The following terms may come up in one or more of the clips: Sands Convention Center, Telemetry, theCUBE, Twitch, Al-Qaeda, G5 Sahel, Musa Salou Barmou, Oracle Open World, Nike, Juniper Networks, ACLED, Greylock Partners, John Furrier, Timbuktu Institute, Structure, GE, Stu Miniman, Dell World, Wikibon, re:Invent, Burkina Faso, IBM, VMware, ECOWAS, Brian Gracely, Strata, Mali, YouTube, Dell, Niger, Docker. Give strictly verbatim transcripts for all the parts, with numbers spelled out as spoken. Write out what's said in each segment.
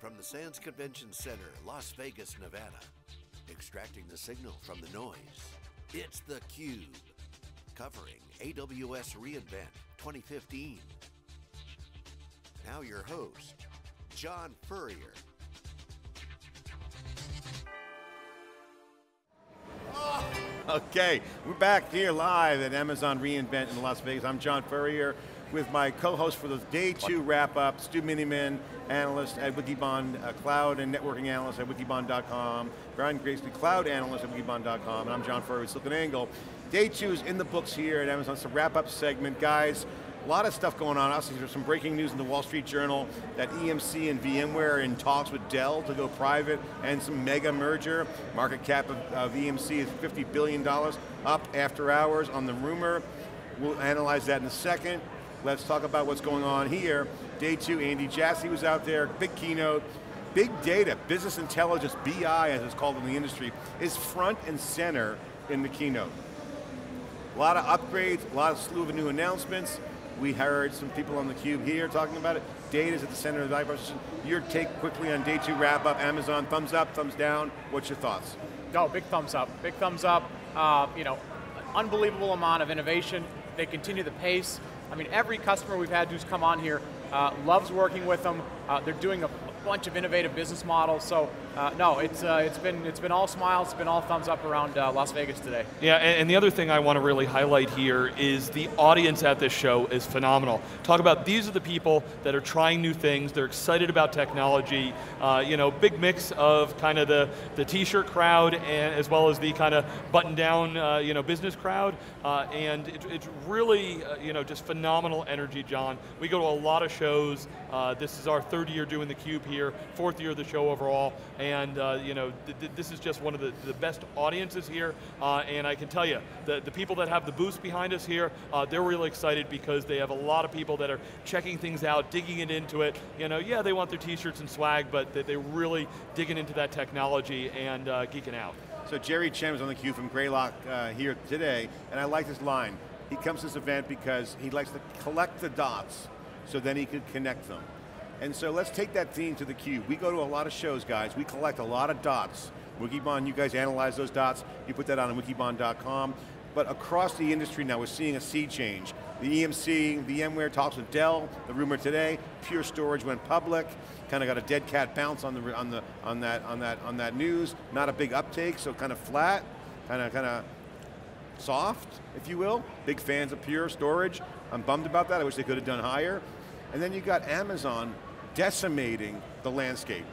from the Sands Convention Center, Las Vegas, Nevada. Extracting the signal from the noise, it's theCUBE, covering A W S re:Invent twenty fifteen. Now your host, John Furrier. Okay, we're back here live at Amazon re:Invent in Las Vegas. I'm John Furrier with my co-host for the day two wrap up, Stu Miniman, analyst at Wikibon, uh, cloud and networking analyst at wikibon dot com, Brian Gracely, cloud analyst at wikibon dot com, and I'm John Furrier with SiliconANGLE. Day two is in the books here at Amazon. It's a wrap up segment. Guys, a lot of stuff going on. Obviously there's some breaking news in the Wall Street Journal that E M C and VMware are in talks with Dell to go private and some mega merger. Market cap of, of E M C is fifty billion dollars, up after hours on the rumor. We'll analyze that in a second. Let's talk about what's going on here. Day two, Andy Jassy was out there, big keynote. Big data, business intelligence, B I as it's called in the industry, is front and center in the keynote. A lot of upgrades, a lot of slew of new announcements. We heard some people on theCUBE here talking about it. Data's at the center of the value proposition. Your take quickly on day two wrap up, Amazon, thumbs up, thumbs down, what's your thoughts? No, big thumbs up, big thumbs up. Uh, you know, unbelievable amount of innovation. They continue the pace. I mean, every customer we've had who's come on here uh, loves working with them. Uh, they're doing a bunch of innovative business models, so uh, no, it's uh, it's been it's been all smiles, it's been all thumbs up around uh, Las Vegas today. Yeah, and, and the other thing I want to really highlight here is the audience at this show is phenomenal. Talk about these are the people that are trying new things, they're excited about technology. Uh, you know, big mix of kind of the the t-shirt crowd and as well as the kind of button-down uh, you know business crowd, uh, and it, it's really uh, you know just phenomenal energy, John. We go to a lot of shows. Uh, this is our third year doing theCUBE here, fourth year of the show overall, and uh, you know th th this is just one of the, the best audiences here, uh, and I can tell you, the, the people that have the booths behind us here, uh, they're really excited because they have a lot of people that are checking things out, digging it into it. You know, yeah, they want their t-shirts and swag, but they, they're really digging into that technology and uh, geeking out. So Jerry Chen was on theCUBE from Greylock uh, here today, and I like this line. He comes to this event because he likes to collect the dots so then he could connect them. And so let's take that theme to theCUBE. We go to a lot of shows, guys. We collect a lot of dots. Wikibon, you guys analyze those dots. You put that on wikibon dot com. But across the industry now, we're seeing a sea change. The E M C, VMware talks with Dell, the rumor today. Pure Storage went public. Kind of got a dead cat bounce on the on the on that on that on that news. Not a big uptake, so kind of flat, kind of kind of soft, if you will. Big fans of Pure Storage. I'm bummed about that. I wish they could have done higher. And then you got Amazon decimating the landscape.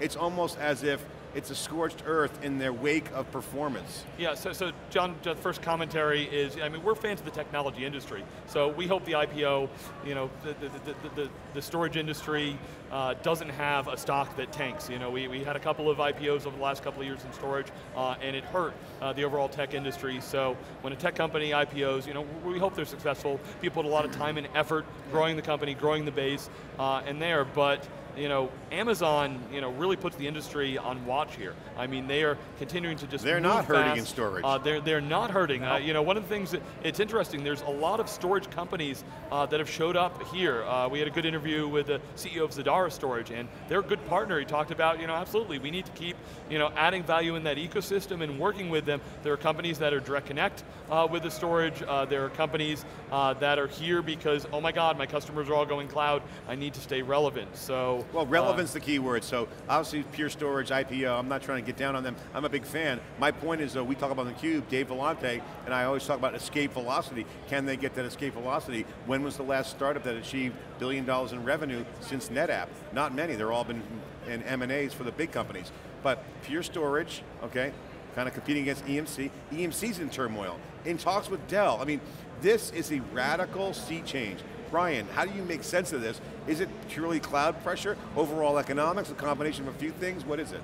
It's almost as if it's a scorched earth in their wake of performance. Yeah, so, so John, the first commentary is, I mean, we're fans of the technology industry, so we hope the I P O, you know, the, the, the, the, the storage industry uh, doesn't have a stock that tanks. You know, we, we had a couple of I P Os over the last couple of years in storage, uh, and it hurt uh, the overall tech industry, so when a tech company I P Os, you know, we hope they're successful. People put a lot of time and effort growing the company, growing the base, uh, and there, but you know, Amazon, you know, really puts the industry on watch here. I mean, they are continuing to just They're not hurting in storage. Uh, they're, they're not hurting. No. Uh, you know, one of the things, that, it's interesting, there's a lot of storage companies uh, that have showed up here. Uh, we had a good interview with the C E O of Zadara Storage, and they're a good partner. He talked about, you know, absolutely, we need to keep, you know, adding value in that ecosystem and working with them. There are companies that are direct connect uh, with the storage. Uh, there are companies uh, that are here because, oh my God, my customers are all going cloud. I need to stay relevant, so. Well, relevance is uh, the key word, so obviously Pure Storage, I P O, I'm not trying to get down on them, I'm a big fan. My point is though, we talk about theCUBE, Dave Vellante, and I always talk about escape velocity. Can they get that escape velocity? When was the last startup that achieved a billion dollars in revenue since NetApp? Not many, they're all been in M and A's for the big companies. But Pure Storage, okay, kind of competing against E M C. E M C's in turmoil, in talks with Dell. I mean, this is a radical sea change. Brian, how do you make sense of this? Is it purely cloud pressure, overall economics, a combination of a few things? What is it?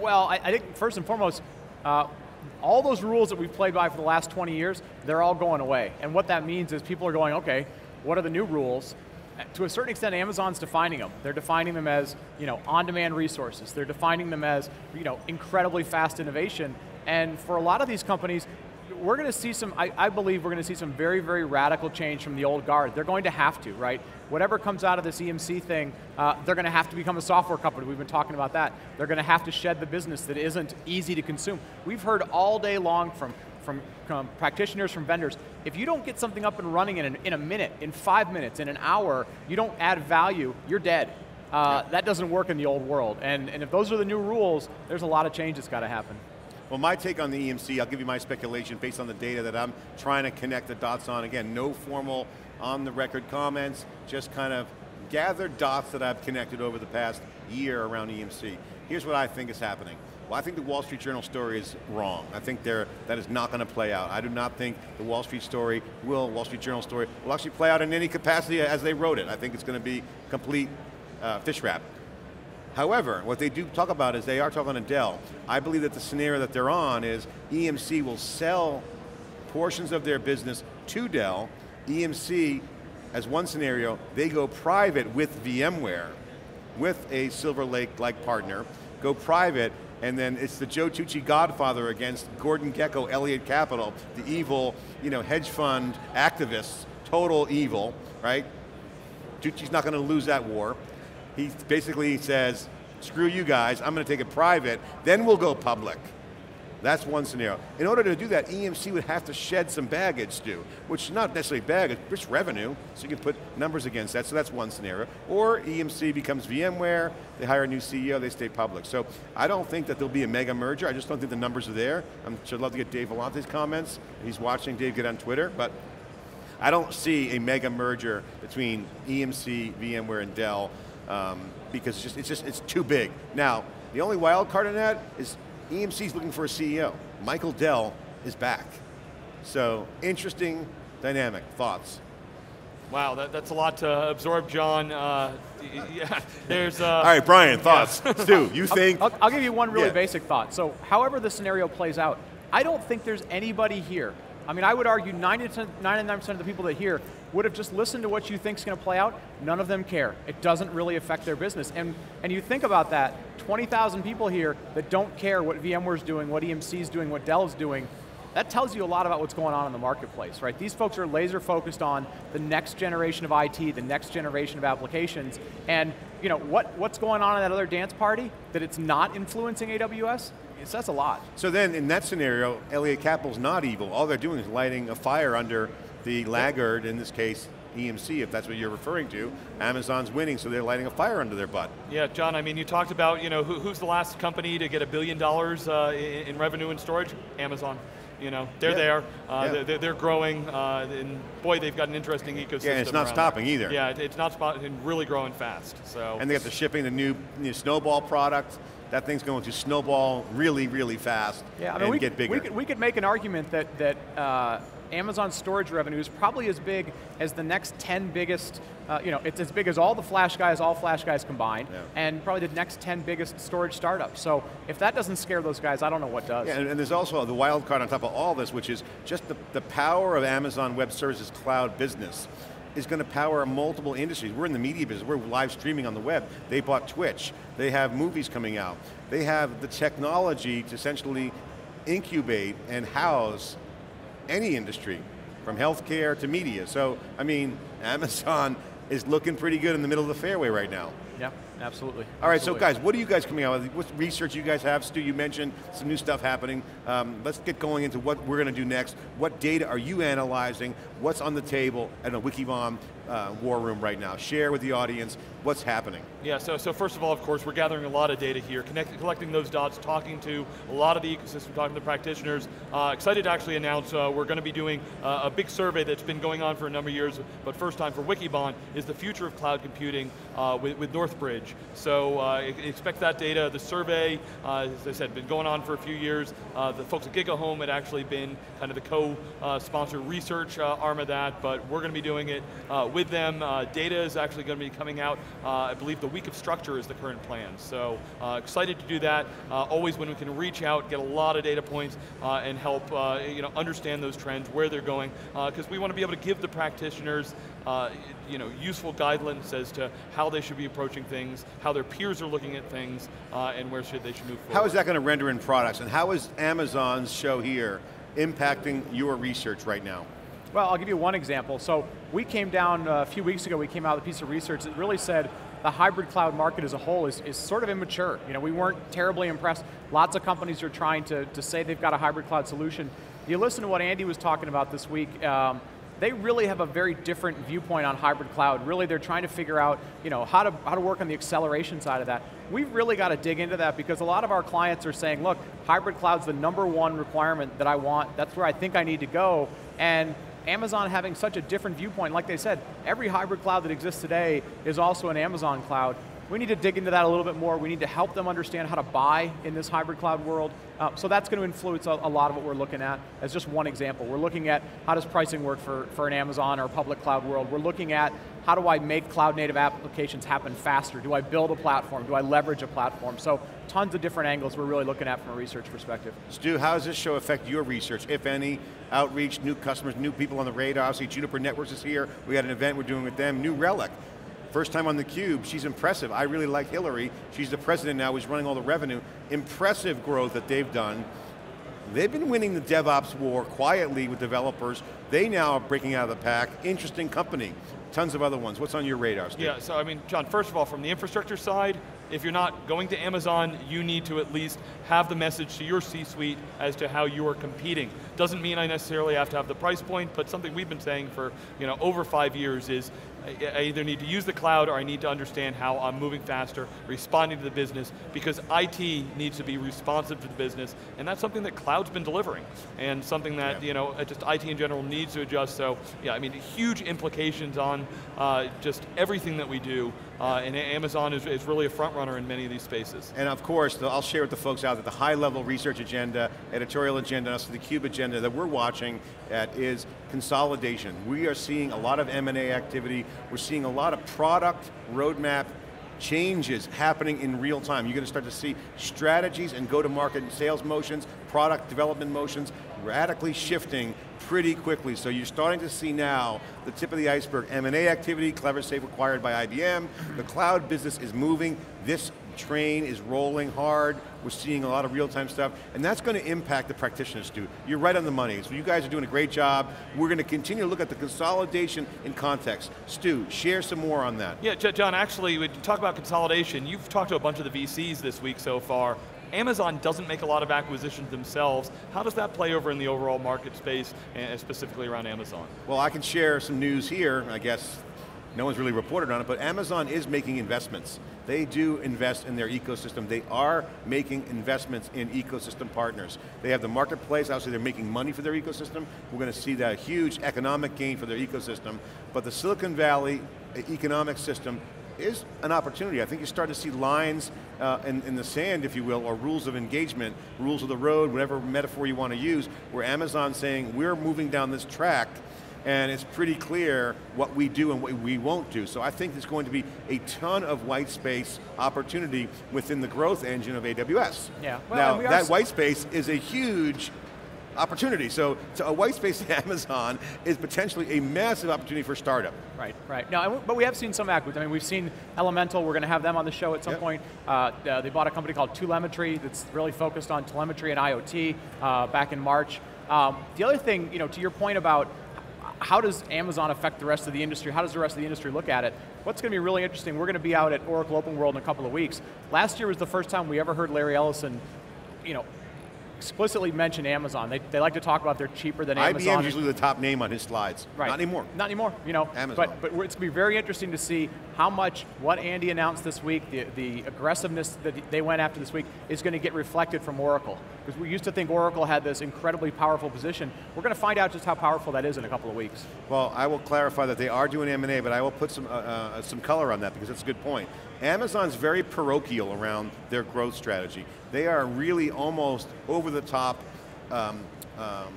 Well, I, I think first and foremost, uh, all those rules that we've played by for the last twenty years, they're all going away. And what that means is people are going, okay, what are the new rules? To a certain extent, Amazon's defining them. They're defining them as, you know, on-demand resources. They're defining them as, you know, incredibly fast innovation. And for a lot of these companies, we're going to see some, I, I believe we're going to see some very, very radical change from the old guard. They're going to have to, right? Whatever comes out of this E M C thing, uh, they're going to have to become a software company. We've been talking about that. They're going to have to shed the business that isn't easy to consume. We've heard all day long from, from, from practitioners, from vendors, if you don't get something up and running in, an, in a minute, in five minutes, in an hour, you don't add value, you're dead. Uh, that doesn't work in the old world. And, and if those are the new rules, there's a lot of change that's got to happen. Well, my take on the E M C, I'll give you my speculation based on the data that I'm trying to connect the dots on. Again, no formal on the record comments, just kind of gathered dots that I've connected over the past year around E M C. Here's what I think is happening. Well, I think the Wall Street Journal story is wrong. I think that is not going to play out. I do not think the Wall Street story will, Wall Street Journal story, will actually play out in any capacity as they wrote it. I think it's going to be complete uh, fish wrap. However, what they do talk about is they are talking to Dell. I believe that the scenario that they're on is E M C will sell portions of their business to Dell. E M C, as one scenario, they go private with VMware, with a Silver Lake-like partner, go private, and then it's the Joe Tucci Godfather against Gordon Gecko, Elliott Capital, the evil, you know, hedge fund activists, total evil, right? Tucci's not going to lose that war. He basically says, screw you guys, I'm going to take it private, then we'll go public. That's one scenario. In order to do that, E M C would have to shed some baggage, Stu, which is not necessarily baggage, it's revenue, so you can put numbers against that, so that's one scenario. Or E M C becomes VMware, they hire a new C E O, they stay public. So I don't think that there'll be a mega merger, I just don't think the numbers are there. I should love to get Dave Vellonte's comments, he's watching, Dave, get on Twitter, but I don't see a mega merger between E M C, VMware, and Dell. Um, because it's just, it's just it's too big. Now, the only wild card in that is E M C's looking for a C E O. Michael Dell is back. So, interesting dynamic, thoughts? Wow, that, that's a lot to absorb, John. Uh, yeah, there's uh, all right, Brian, thoughts? Yeah. Stu, you think? I'll, I'll, I'll give you one really yeah. basic thought. So, however the scenario plays out, I don't think there's anybody here. I mean, I would argue ninety-nine percent of the people that hear would have just listened to what you think is going to play out. None of them care. It doesn't really affect their business. And, and you think about that, twenty thousand people here that don't care what VMware's doing, what E M C's doing, what Dell's doing, that tells you a lot about what's going on in the marketplace, right? These folks are laser focused on the next generation of I T, the next generation of applications, and you know, what, what's going on in that other dance party that it's not influencing A W S? It says a lot. So then, in that scenario, Elliott Capital's not evil. All they're doing is lighting a fire under the laggard, in this case, E M C, if that's what you're referring to. Amazon's winning, so they're lighting a fire under their butt. Yeah, John, I mean, you talked about, you know, who, who's the last company to get a billion dollars uh, in, in revenue and storage? Amazon. You know, they're yeah. there, uh, yeah. they're, they're growing, uh, and boy, they've got an interesting ecosystem. Yeah, and it's not stopping there. either. Yeah, it, it's not stopping, and really growing fast, so. And they got the shipping, the new, new Snowball product. That thing's going to snowball really, really fast yeah, I mean, and we, get bigger. We could, we could make an argument that, that uh, Amazon storage revenue is probably as big as the next ten biggest, uh, you know, it's as big as all the flash guys, all flash guys combined, yeah. and probably the next ten biggest storage startups. So if that doesn't scare those guys, I don't know what does. Yeah, and, and there's also the wild card on top of all this, which is just the, the power of Amazon Web Services cloud business is going to power multiple industries. We're in the media business, we're live streaming on the web. They bought Twitch, they have movies coming out. They have the technology to essentially incubate and house any industry, from healthcare to media. So, I mean, Amazon is looking pretty good in the middle of the fairway right now. Yeah, absolutely. All right, absolutely. So guys, what are you guys coming out with? What research you guys have? Stu, you mentioned some new stuff happening. Um, let's get going into what we're going to do next. What data are you analyzing? What's on the table at a Wikibon uh, war room right now? Share with the audience what's happening. Yeah, so, so first of all, of course, we're gathering a lot of data here, connect, collecting those dots, talking to a lot of the ecosystem, talking to the practitioners. Uh, excited to actually announce uh, we're going to be doing uh, a big survey that's been going on for a number of years, but first time for Wikibon, is the future of cloud computing uh, with, with North Bridge. So uh, expect that data. The survey, uh, as I said, been going on for a few years. Uh, the folks at GigaHome had actually been kind of the co-sponsor uh, research uh, arm of that, but we're going to be doing it uh, with them. Uh, data is actually going to be coming out, uh, I believe the week of Structure is the current plan. So uh, excited to do that. Uh, always when we can reach out, get a lot of data points uh, and help uh, you know, understand those trends, where they're going, because uh, we want to be able to give the practitioners Uh, you know, useful guidelines as to how they should be approaching things, how their peers are looking at things, uh, and where should they should move forward. How is that going to render in products, and how is Amazon's show here impacting your research right now? Well, I'll give you one example. So we came down uh, a few weeks ago, we came out with a piece of research that really said the hybrid cloud market as a whole is, is sort of immature. You know, we weren't terribly impressed. Lots of companies are trying to, to say they've got a hybrid cloud solution. You listen to what Andy was talking about this week, um, they really have a very different viewpoint on hybrid cloud. Really, they're trying to figure out, you know, how to, how to work on the acceleration side of that. We've really got to dig into that because a lot of our clients are saying, look, hybrid cloud's the number one requirement that I want. That's where I think I need to go. And Amazon having such a different viewpoint, like they said, every hybrid cloud that exists today is also an Amazon cloud. We need to dig into that a little bit more. We need to help them understand how to buy in this hybrid cloud world. Uh, so that's going to influence a, a lot of what we're looking at as just one example. We're looking at how does pricing work for, for an Amazon or a public cloud world. We're looking at how do I make cloud native applications happen faster? Do I build a platform? Do I leverage a platform? So tons of different angles we're really looking at from a research perspective. Stu, how does this show affect your research, if any? Outreach, new customers, new people on the radar. Obviously Juniper Networks is here. We got an event we're doing with them. New Relic. First time on theCUBE, she's impressive. I really like Hillary. She's the president now, who's running all the revenue. Impressive growth that they've done. They've been winning the DevOps war quietly with developers. They now are breaking out of the pack. Interesting company. Tons of other ones. What's on your radar, Steve? Yeah, so I mean, John, first of all, from the infrastructure side, if you're not going to Amazon, you need to at least have the message to your C-suite as to how you are competing. Doesn't mean I necessarily have to have the price point, but something we've been saying for you know over five years is, I either need to use the cloud or I need to understand how I'm moving faster, responding to the business, because I T needs to be responsive to the business, and that's something that cloud's been delivering, and something that yeah. you know just I T in general needs to adjust, so yeah, I mean, huge implications on uh, just everything that we do, uh, and Amazon is, is really a front runner in many of these spaces. And of course, the, I'll share with the folks out that the high level research agenda, editorial agenda, and also the CUBE agenda that we're watching at is consolidation. We are seeing a lot of M and A activity. We're seeing a lot of product roadmap changes happening in real time. You're going to start to see strategies and go-to-market and sales motions, product development motions, radically shifting pretty quickly. So you're starting to see now the tip of the iceberg. M and A activity, CleverSafe acquired by I B M, the cloud business is moving, this train is rolling hard, we're seeing a lot of real-time stuff, and that's going to impact the practitioners, Stu. You're right on the money, so you guys are doing a great job. We're going to continue to look at the consolidation in context. Stu, share some more on that. Yeah, John, actually, when you talk about consolidation, you've talked to a bunch of the V Cs this week so far. Amazon doesn't make a lot of acquisitions themselves. How does that play over in the overall market space, and specifically around Amazon? Well, I can share some news here, I guess. No one's really reported on it, but Amazon is making investments. They do invest in their ecosystem. They are making investments in ecosystem partners. They have the marketplace, obviously they're making money for their ecosystem. We're going to see that huge economic gain for their ecosystem, but the Silicon Valley economic system is an opportunity. I think you're starting to see lines uh, in, in the sand, if you will, or rules of engagement, rules of the road, whatever metaphor you want to use, where Amazon's saying, we're moving down this track, and it's pretty clear what we do and what we won't do. So I think there's going to be a ton of white space opportunity within the growth engine of A W S. Yeah. Well, now, that white space is a huge opportunity. So, so a white space at Amazon is potentially a massive opportunity for startup. Right, right. No, but we have seen some acquisitions. I mean, we've seen Elemental, we're going to have them on the show at some yep. point. Uh, they bought a company called Telemetry that's really focused on telemetry and IoT uh, back in March. Um, the other thing, you know, to your point about how does Amazon affect the rest of the industry? How does the rest of the industry look at it? What's going to be really interesting, we're going to be out at Oracle Open World in a couple of weeks. Last year was the first time we ever heard Larry Ellison, you know, explicitly mention Amazon. They, they like to talk about they're cheaper than Amazon. I B M is usually the top name on his slides. Right. Not anymore. Not anymore, you know. Amazon. But, but it's going to be very interesting to see how much what Andy announced this week, the, the aggressiveness that they went after this week, is going to get reflected from Oracle. Because we used to think Oracle had this incredibly powerful position. We're going to find out just how powerful that is in a couple of weeks. Well, I will clarify that they are doing M and A, but I will put some, uh, uh, some color on that because that's a good point. Amazon's very parochial around their growth strategy. They are really almost over the top um, um,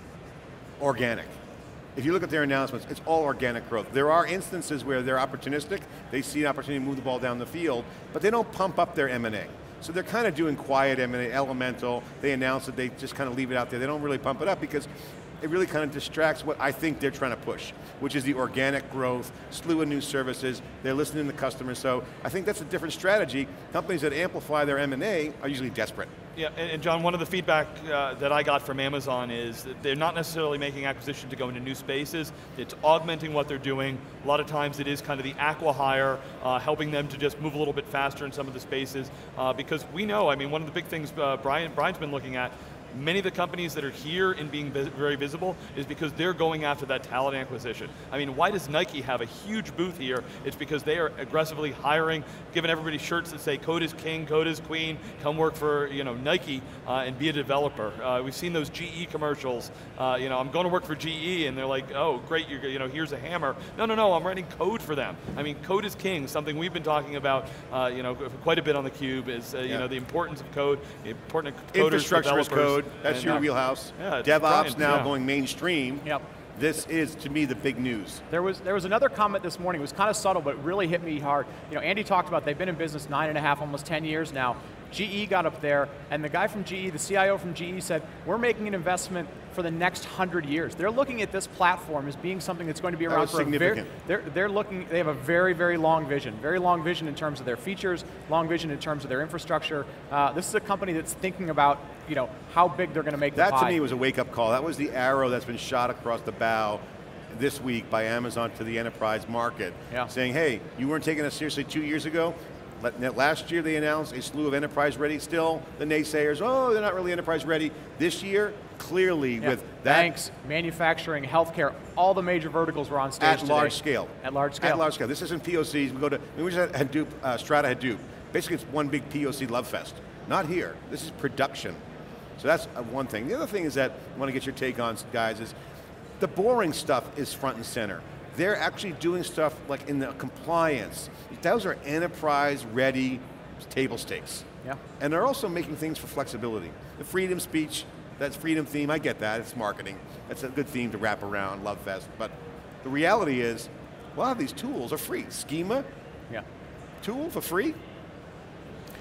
organic. If you look at their announcements, it's all organic growth. There are instances where they're opportunistic, they see an opportunity to move the ball down the field, but they don't pump up their M and A. So they're kind of doing quiet M and A, Elemental, they announce it, they just kind of leave it out there. They don't really pump it up because it really kind of distracts what I think they're trying to push, which is the organic growth, slew of new services, they're listening to customers, so I think that's a different strategy. Companies that amplify their M and A are usually desperate. Yeah, and John, one of the feedback uh, that I got from Amazon is that they're not necessarily making acquisition to go into new spaces, it's augmenting what they're doing. A lot of times it is kind of the acqui-hire, uh, helping them to just move a little bit faster in some of the spaces, uh, because we know, I mean, one of the big things uh, Brian, Brian's been looking at, many of the companies that are here and being vis very visible is because they're going after that talent acquisition. I mean, why does Nike have a huge booth here? It's because they are aggressively hiring, giving everybody shirts that say, code is king, code is queen, come work for you know Nike uh, and be a developer. Uh, we've seen those G E commercials. Uh, you know, I'm going to work for G E, and they're like, oh, great, you're, you know, here's a hammer. No, no, no, I'm writing code for them. I mean, code is king, something we've been talking about uh, you know, quite a bit on theCUBE is uh, yeah. you know, the importance of code, the importance of coders, infrastructure is code. That's and your wheelhouse. Yeah, DevOps now yeah. going mainstream. Yep. This is, to me, the big news. There was, there was another comment this morning, it was kind of subtle, but it really hit me hard. You know, Andy talked about they've been in business nine and a half, almost ten years now. G E got up there, and the guy from G E, the C I O from G E said, we're making an investment for the next hundred years. They're looking at this platform as being something that's going to be around for a very, they're, they're looking, they have a very, very long vision. Very long vision in terms of their features, long vision in terms of their infrastructure. Uh, this is a company that's thinking about you know, how big they're going to make the pie. That to me was a wake up call. That was the arrow that's been shot across the bow this week by Amazon to the enterprise market. Yeah. Saying, hey, you weren't taking us seriously two years ago. Last year they announced a slew of enterprise ready. Still, the naysayers, oh, they're not really enterprise ready. This year, clearly yeah. with that. Banks, manufacturing, healthcare, all the major verticals were on stage At today. large scale. At large scale. At large scale. This isn't P O Cs, we go to, I mean, we just had Hadoop, uh, Strata Hadoop. Basically it's one big P O C love fest. Not here, this is production. So that's one thing. The other thing is that, I want to get your take on, guys, is the boring stuff is front and center. They're actually doing stuff like in the compliance. Those are enterprise ready table stakes. Yeah. And they're also making things for flexibility. The freedom speech, that's freedom theme, I get that, it's marketing. That's a good theme to wrap around, love fest. But the reality is, a lot of these tools are free. Schema, yeah. tool for free.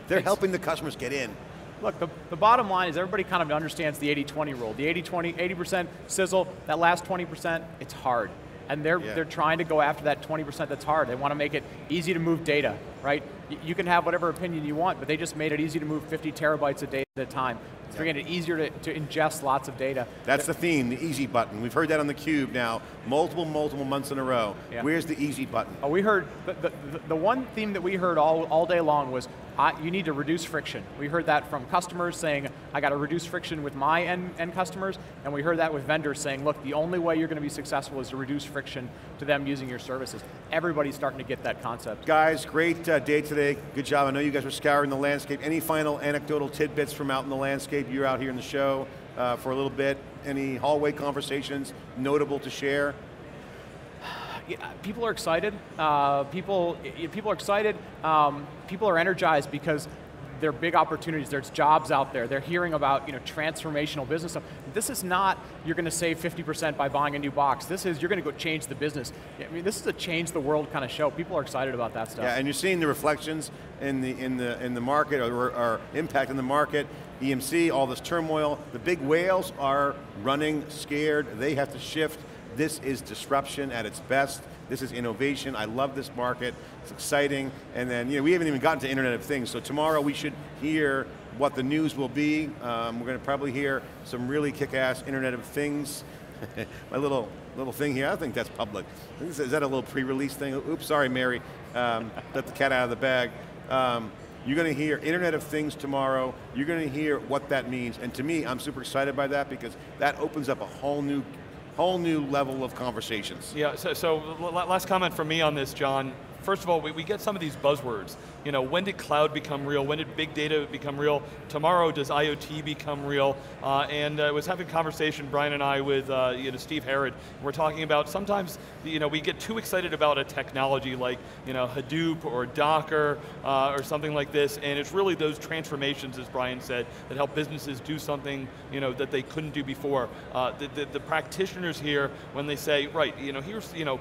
They're Thanks. helping the customers get in. Look, the, the bottom line is everybody kind of understands the eighty twenty rule. The eighty twenty, eighty percent sizzle, that last twenty percent, it's hard. And they're, yeah. they're trying to go after that twenty percent that's hard. They want to make it easy to move data, right? Y you can have whatever opinion you want, but they just made it easy to move fifty terabytes of data at a time. It's yeah. making it easier to, to ingest lots of data. That's but the theme, the easy button. We've heard that on theCUBE now, multiple, multiple months in a row. Yeah. Where's the easy button? Oh, we heard, the, the, the one theme that we heard all, all day long was, I, you need to reduce friction. We heard that from customers saying, I got to reduce friction with my end, end customers, and we heard that with vendors saying, look, the only way you're going to be successful is to reduce friction to them using your services. Everybody's starting to get that concept. Guys, great uh, day today, good job. I know you guys were scouring the landscape. Any final anecdotal tidbits from out in the landscape? You're out here in the show uh, for a little bit. Any hallway conversations notable to share? Yeah, people are excited. Uh, people, people are excited. Um, people are energized because there are big opportunities. There's jobs out there. They're hearing about you know transformational business stuff. This is not you're going to save fifty percent by buying a new box. This is you're going to go change the business. I mean, this is a change the world kind of show. People are excited about that stuff. Yeah, and you're seeing the reflections in the in the in the market or, or impact in the market. E M C, all this turmoil. The big whales are running scared. They have to shift. This is disruption at its best. This is innovation. I love this market. It's exciting. And then, you know, we haven't even gotten to Internet of Things, so tomorrow we should hear what the news will be. Um, we're going to probably hear some really kick-ass Internet of Things. My little little thing here, I don't think that's public. Is that a little pre-release thing? Oops, sorry, Mary. Um, let the cat out of the bag. Um, You're going to hear Internet of Things tomorrow. You're going to hear what that means. And to me, I'm super excited by that because that opens up a whole new whole new level of conversations. Yeah, so, so last comment from me on this, John. First of all, we, we get some of these buzzwords. You know, when did cloud become real? When did big data become real? Tomorrow, does I O T become real? Uh, and I uh, was having a conversation, Brian and I, with uh, you know, Steve Herrod. We're talking about sometimes, you know, we get too excited about a technology like you know, Hadoop or Docker uh, or something like this, and it's really those transformations, as Brian said, that help businesses do something you know, that they couldn't do before. Uh, the, the, the practitioners here, when they say, right, you know, here's, you know,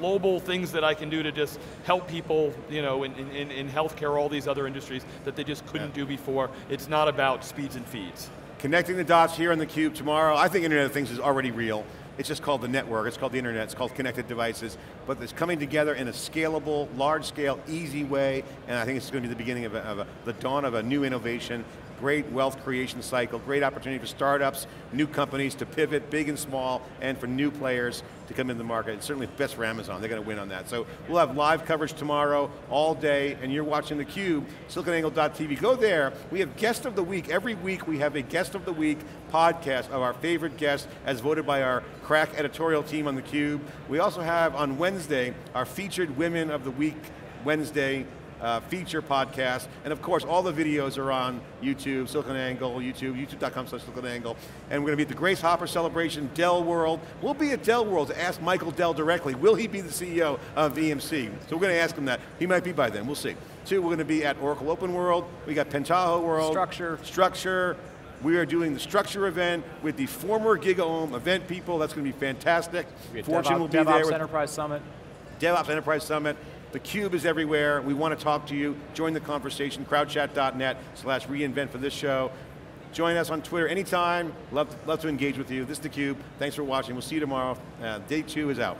global things that I can do to just help people, you know, in, in, in healthcare, all these other industries that they just couldn't yeah. do before. It's not about speeds and feeds. Connecting the dots here on theCUBE tomorrow. I think Internet of Things is already real. It's just called the network, it's called the internet, it's called connected devices, but it's coming together in a scalable, large scale, easy way, and I think it's going to be the beginning of, a, of a, the dawn of a new innovation. great wealth creation cycle, great opportunity for startups, new companies to pivot, big and small, and for new players to come into the market. It's certainly best for Amazon, they're going to win on that. So we'll have live coverage tomorrow, all day, and you're watching theCUBE, silicon angle dot t v. Go there, we have guest of the week. Every week we have a guest of the week podcast of our favorite guests as voted by our crack editorial team on theCUBE. We also have on Wednesday our featured Women of the Week Wednesday Uh, feature podcast, and of course all the videos are on YouTube, SiliconANGLE, YouTube, youtube dot com slash SiliconANGLE, and we're going to be at the Grace Hopper Celebration, Dell World. We'll be at Dell World to ask Michael Dell directly, will he be the C E O of E M C? So we're going to ask him that. He might be by then, we'll see. Two, we're going to be at Oracle Open World, we got Pentaho World. Structure. Structure. We are doing the Structure event with the former GigaHome event people, that's going to be fantastic. Fortune DevOps, will be DevOps there. DevOps Enterprise Summit. DevOps Enterprise Summit. theCUBE is everywhere, we want to talk to you, join the conversation, crowdchat dot net slash reinvent for this show. Join us on Twitter anytime, love to, love to engage with you. This is theCUBE, thanks for watching, we'll see you tomorrow. Uh, day two is out.